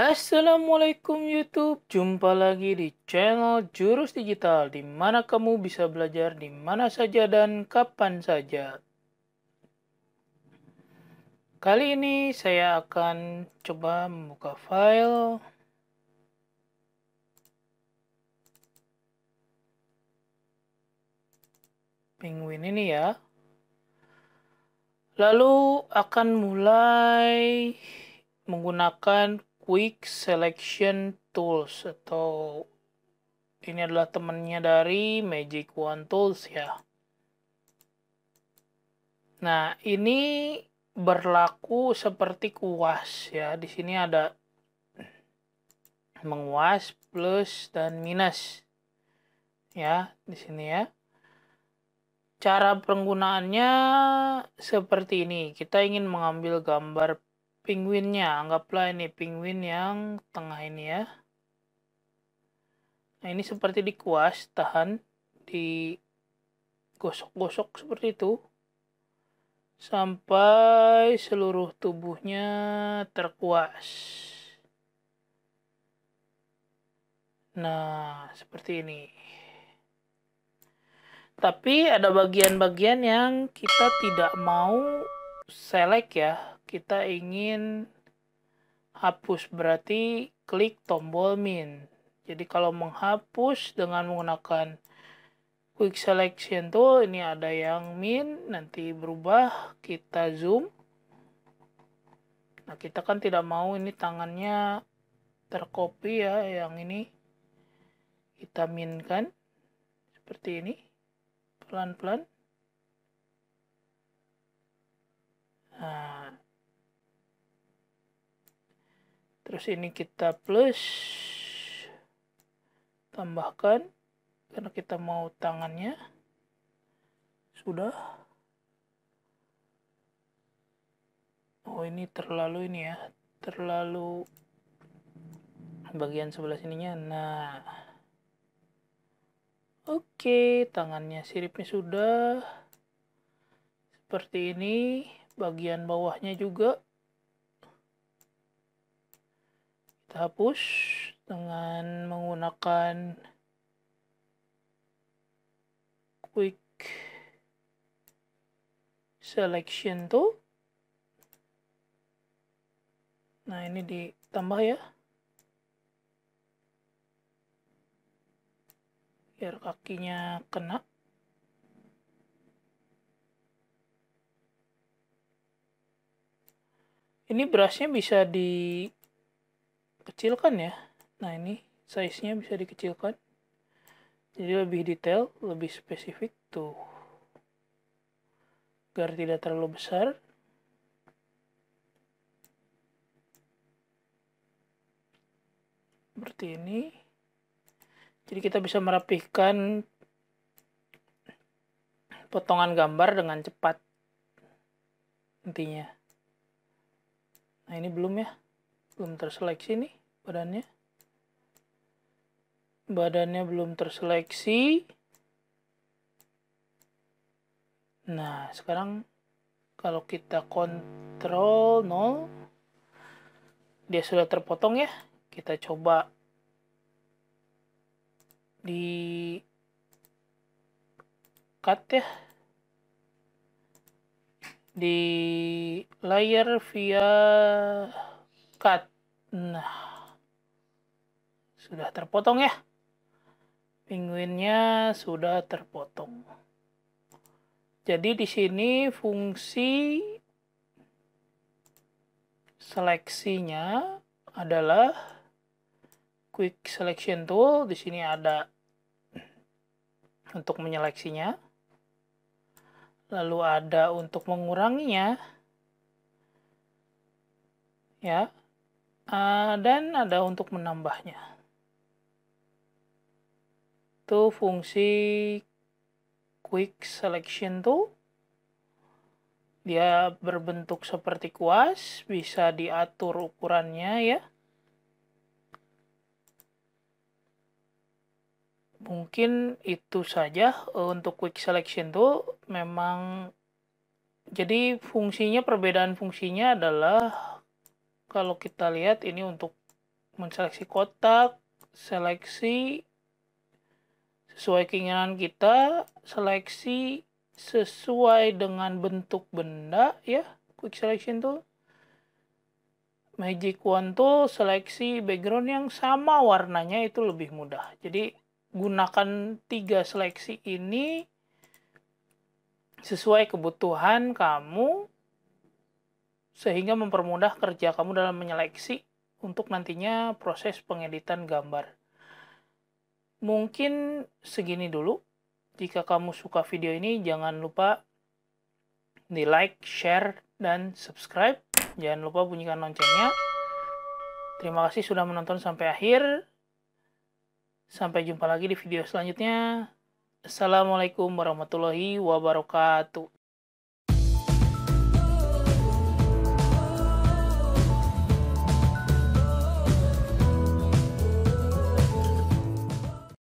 Assalamualaikum YouTube, jumpa lagi di channel Jurus Digital, di mana kamu bisa belajar di mana saja dan kapan saja. Kali ini saya akan coba membuka file. Penguin ini ya. Lalu akan mulai menggunakan Quick Selection Tools, atau ini adalah temannya dari Magic Wand Tools ya. Nah, ini berlaku seperti kuas ya. Di sini ada menguas, plus dan minus ya, di sini ya. Cara penggunaannya seperti ini. Kita ingin mengambil gambar penguinnya, anggaplah ini penguin yang tengah ini ya. Nah, ini seperti dikuas, tahan, digosok-gosok seperti itu sampai seluruh tubuhnya terkuas. Nah, seperti ini. Tapi ada bagian-bagian yang kita tidak mau select ya. Kita ingin hapus, berarti klik tombol min. Jadi kalau menghapus dengan menggunakan Quick Selection Tool, ini ada yang min, nanti berubah, kita zoom. Nah, kita kan tidak mau ini tangannya tercopy ya, yang ini kita min kan. Seperti ini, pelan-pelan. Nah, terus ini kita plus, tambahkan, karena kita mau tangannya. Sudah. Oh, ini terlalu ini ya, terlalu bagian sebelah sininya. Nah, oke, tangannya siripnya sudah. Seperti ini, bagian bawahnya juga. Kita hapus dengan menggunakan Quick Selection Tool. Nah, ini ditambah ya, biar kakinya kena. Ini brushnya bisa di kecilkan ya. Nah, ini size-nya bisa dikecilkan, jadi lebih detail, lebih spesifik tuh, agar tidak terlalu besar. Seperti ini. Jadi kita bisa merapihkan potongan gambar dengan cepat intinya. Nah, ini belum ya, belum terseleksi nih badannya. Badannya belum terseleksi. Nah, sekarang kalau kita kontrol 0, dia sudah terpotong ya. Kita coba di cut ya, di layer via cut. Nah, sudah terpotong ya. Penguinnya sudah terpotong. Jadi di sini fungsi seleksinya adalah Quick Selection Tool. Di sini ada untuk menyeleksinya, lalu ada untuk menguranginya ya. Dan ada untuk menambahnya. Itu fungsi Quick Selection Tool. Dia berbentuk seperti kuas, bisa diatur ukurannya ya. Mungkin itu saja untuk Quick Selection Tool. Memang jadi fungsinya, perbedaan fungsinya adalah, kalau kita lihat ini untuk menseleksi kotak, seleksi sesuai keinginan kita, seleksi sesuai dengan bentuk benda ya, Quick Selection Tool. Magic Wand Tool, seleksi background yang sama warnanya itu lebih mudah. Jadi gunakan 3 seleksi ini sesuai kebutuhan kamu sehingga mempermudah kerja kamu dalam menyeleksi untuk nantinya proses pengeditan gambar. Mungkin segini dulu. Jika kamu suka video ini, jangan lupa di like, share, dan subscribe. Jangan lupa bunyikan loncengnya. Terima kasih sudah menonton sampai akhir. Sampai jumpa lagi di video selanjutnya. Assalamualaikum warahmatullahi wabarakatuh.